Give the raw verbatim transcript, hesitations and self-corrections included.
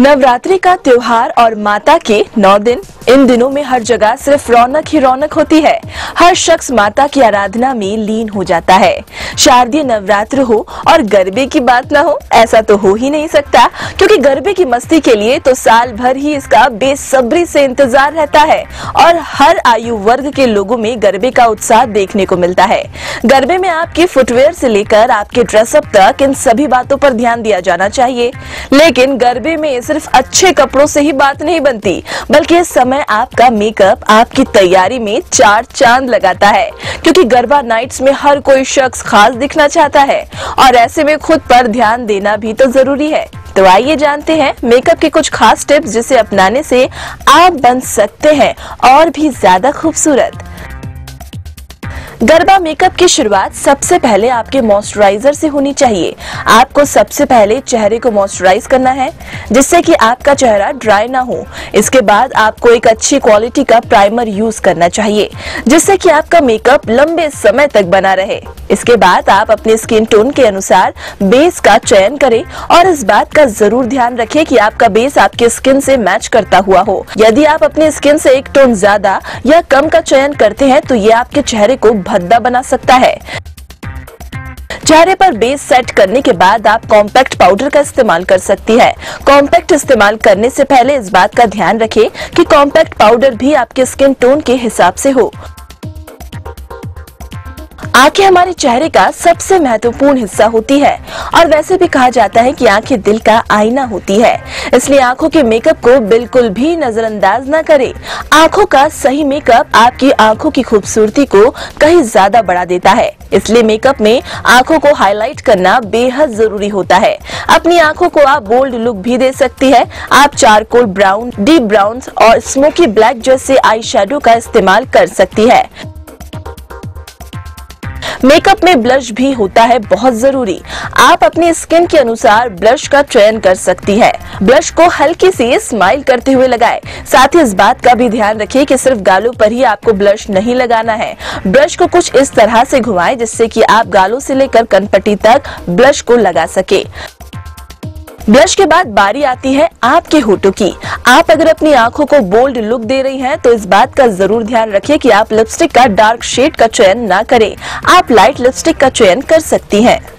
नवरात्रि का त्योहार और माता के नौ दिन, इन दिनों में हर जगह सिर्फ रौनक ही रौनक होती है। हर शख्स माता की आराधना में लीन हो जाता है। शारदीय नवरात्र हो और गरबे की बात ना हो, ऐसा तो हो ही नहीं सकता, क्योंकि गरबे की मस्ती के लिए तो साल भर ही इसका बेसब्री से इंतजार रहता है और हर आयु वर्ग के लोगों में गरबे का उत्साह देखने को मिलता है। गरबे में आपके फुटवेयर से लेकर आपके ड्रेसअप तक इन सभी बातों पर ध्यान दिया जाना चाहिए। लेकिन गरबे में सिर्फ अच्छे कपड़ों से ही बात नहीं बनती, बल्कि इस समय आपका मेकअप आपकी तैयारी में चार चांद लगाता है, क्योंकि गरबा नाइट्स में हर कोई शख्स खास दिखना चाहता है और ऐसे में खुद पर ध्यान देना भी तो जरूरी है। तो आइए जानते हैं मेकअप के कुछ खास टिप्स जिसे अपनाने से आप बन सकते हैं और भी ज्यादा खूबसूरत। गरबा मेकअप की शुरुआत सबसे पहले आपके मॉइस्चराइजर से होनी चाहिए। आपको सबसे पहले चेहरे को मॉइस्चराइज करना है, जिससे कि आपका चेहरा ड्राई ना हो। इसके बाद आपको एक अच्छी क्वालिटी का प्राइमर यूज करना चाहिए, जिससे कि आपका मेकअप लंबे समय तक बना रहे। इसके बाद आप अपने स्किन टोन के अनुसार बेस का चयन करें और इस बात का जरूर ध्यान रखें कि आपका बेस आपके स्किन से मैच करता हुआ हो। यदि आप अपने स्किन से एक टोन ज्यादा या कम का चयन करते हैं तो ये आपके चेहरे को भद्दा बना सकता है। चेहरे पर बेस सेट करने के बाद आप कॉम्पैक्ट पाउडर का इस्तेमाल कर सकती है। कॉम्पैक्ट इस्तेमाल करने से पहले इस बात का ध्यान रखें कि कॉम्पैक्ट पाउडर भी आपके स्किन टोन के हिसाब से हो। आंखें हमारे चेहरे का सबसे महत्वपूर्ण हिस्सा होती है और वैसे भी कहा जाता है कि आंखें दिल का आईना होती है, इसलिए आंखों के मेकअप को बिल्कुल भी नजरअंदाज ना करें। आंखों का सही मेकअप आपकी आंखों की खूबसूरती को कहीं ज्यादा बढ़ा देता है, इसलिए मेकअप में आंखों को हाईलाइट करना बेहद जरूरी होता है। अपनी आंखों को आप बोल्ड लुक भी दे सकती है। आप चारकोल ब्राउन, डीप ब्राउन और स्मोकी ब्लैक जैसे आई शेडो का इस्तेमाल कर सकती है। मेकअप में ब्लश भी होता है बहुत जरूरी। आप अपनी स्किन के अनुसार ब्लश का चयन कर सकती है। ब्लश को हल्की सी स्माइल करते हुए लगाएं। साथ ही इस बात का भी ध्यान रखिए कि सिर्फ गालों पर ही आपको ब्लश नहीं लगाना है। ब्रश को कुछ इस तरह से घुमाएं जिससे कि आप गालों से लेकर कनपट्टी तक ब्लश को लगा सके। ब्लश के बाद बारी आती है आपके होठों की। आप अगर अपनी आंखों को बोल्ड लुक दे रही हैं तो इस बात का जरूर ध्यान रखें कि आप लिपस्टिक का डार्क शेड का चयन ना करें। आप लाइट लिपस्टिक का चयन कर सकती हैं।